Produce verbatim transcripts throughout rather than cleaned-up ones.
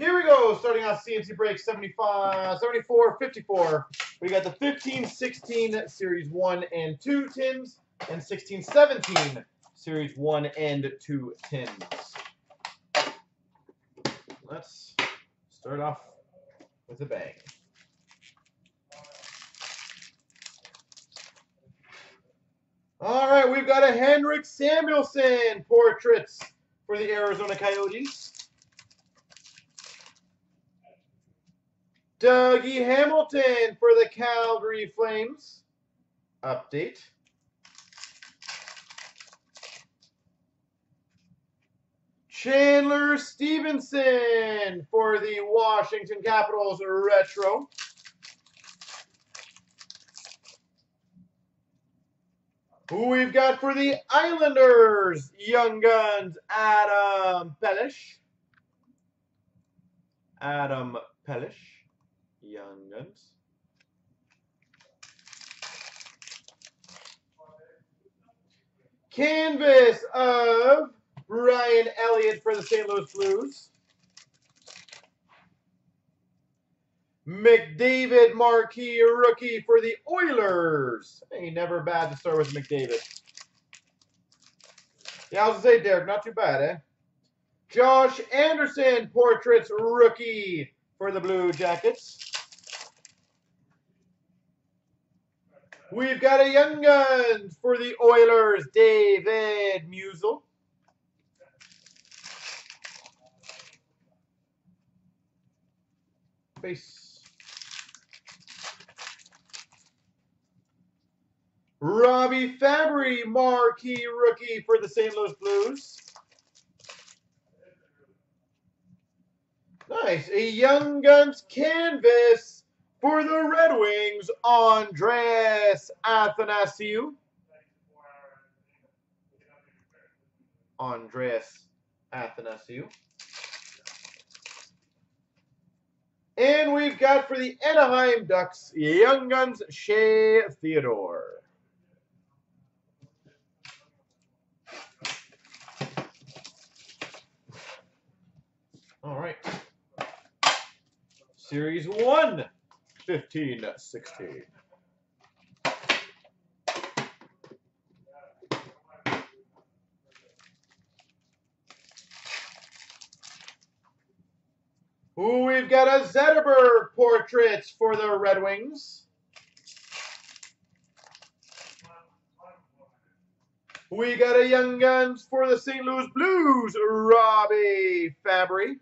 Here we go, starting off C M C break seventy-five, seventy-four, fifty-four. We got the fifteen sixteen Series one and two Tims and sixteen seventeen Series one and two Tims. Let's start off with a bang. All right, we've got a Henrik Samuelsen portraits for the Arizona Coyotes. Dougie Hamilton for the Calgary Flames. Update. Chandler Stephenson for the Washington Capitals retro. Who we've got for the Islanders, Young Guns, Adam Pelish. Adam Pelish, Young Guns. Canvas of Ryan Elliott for the Saint Louis Blues. McDavid Marquis rookie for the Oilers. Hey, never bad to start with McDavid. Yeah, I was going to say, Derek, not too bad, eh? Josh Anderson portraits rookie for the Blue Jackets. We've got a Young Guns for the Oilers, David Musil. Base. Robby Fabbri, marquee rookie for the Saint Louis Blues. Nice. A Young Guns canvas for the Red Wings, Andreas Athanasiou. Andreas Athanasiou. And we've got for the Anaheim Ducks, Young Guns, Shea Theodore. All right. Series one, fifteen sixteen. Ooh, we've got a Zetterberg portraits for the Red Wings. We got a Young Guns for the Saint Louis Blues, Robby Fabbri.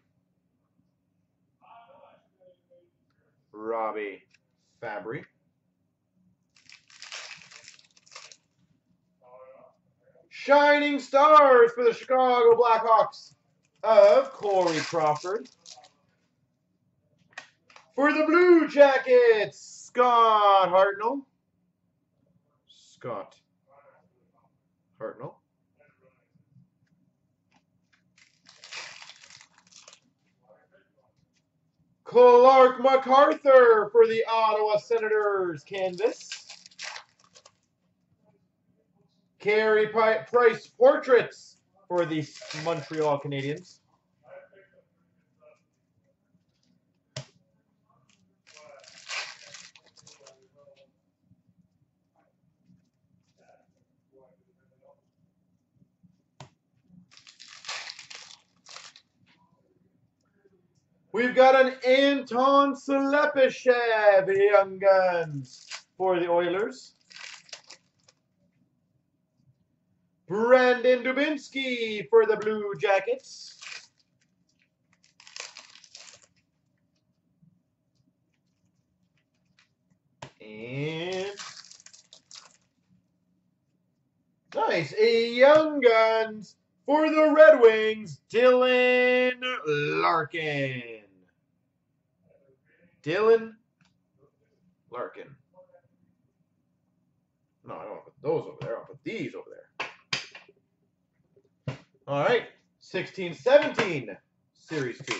Robby Fabbri. Shining Stars for the Chicago Blackhawks of Corey Crawford. For the Blue Jackets, Scott Hartnell. Scott Hartnell. Clark MacArthur for the Ottawa Senators, canvas. Carey Price portraits for the Montreal Canadiens. We've got an Anton Slepeshev, Young Guns, for the Oilers. Brandon Dubinsky for the Blue Jackets. And nice, a Young Guns for the Red Wings, Dylan Larkin. Dylan Larkin. No, I don't want to put those over there. I'll put these over there. All right. sixteen seventeen Series two.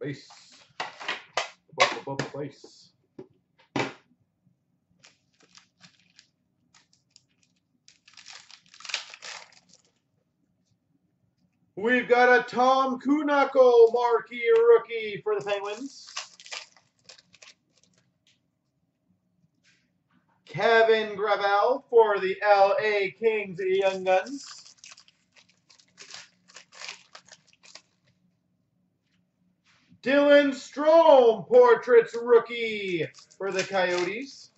Base. Bubble, bubble, base. We've got a Tom Kuhnhackl Marquee rookie for the Penguins. Kevin Gravel for the L A Kings Young Guns. Dylan Strome Portraits rookie for the Coyotes.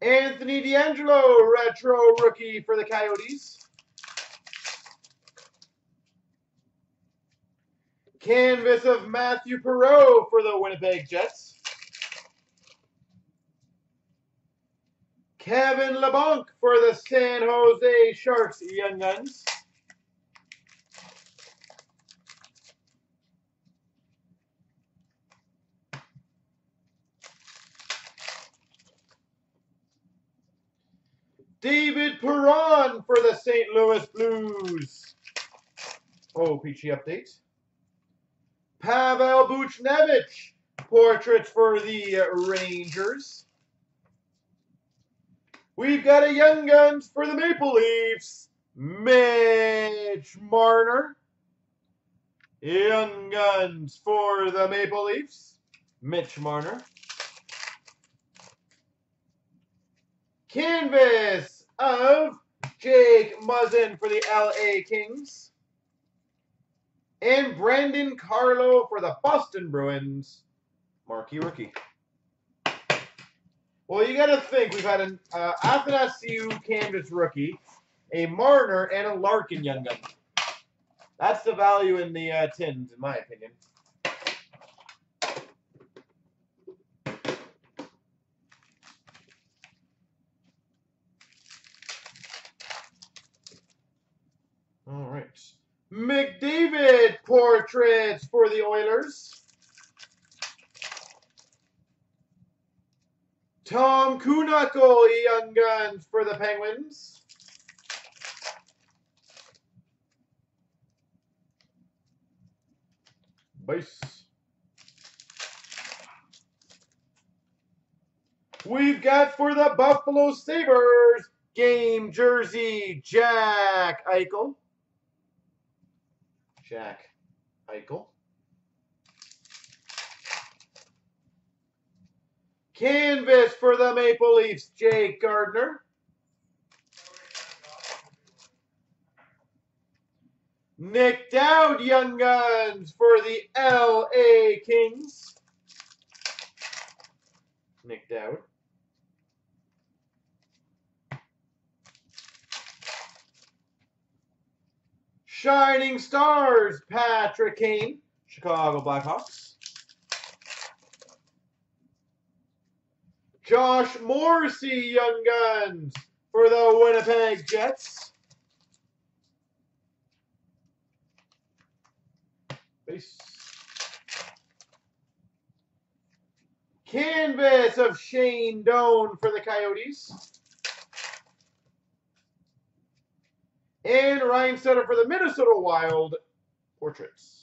Anthony DeAngelo Retro rookie for the Coyotes. Canvas of Matthew Perreault for the Winnipeg Jets. Kevin Labanc for the San Jose Sharks Young Guns. David Perron for the Saint Louis Blues. O P C update. Pavel Buchnevich Portraits for the Rangers. We've got a Young Guns for the Maple Leafs, Mitch Marner. Young Guns for the Maple Leafs, Mitch Marner. Canvas of Jake Muzzin for the L A Kings. And Brandon Carlo for the Boston Bruins, Marquee Rookie. Well, you got to think, we've had an uh, Athanasiou Canvas Rookie, a Marner, and a Larkin Young Gun. That's the value in the uh, tins, in my opinion. All right. McDavid Portraits for the Oilers. Tom Kuhnhackl Young Guns for the Penguins. Base. We've got for the Buffalo Sabres game jersey Jack Eichel. Jack Eichel. Canvas for the Maple Leafs, Jake Gardner. Nick Dowd, Young Guns for the L A Kings. Nick Dowd. Shining Stars, Patrick Kane, Chicago Blackhawks. Josh Morrissey, Young Guns, for the Winnipeg Jets. Base. Canvas of Shane Doan for the Coyotes. And Ryan Sutter for the Minnesota Wild Portraits.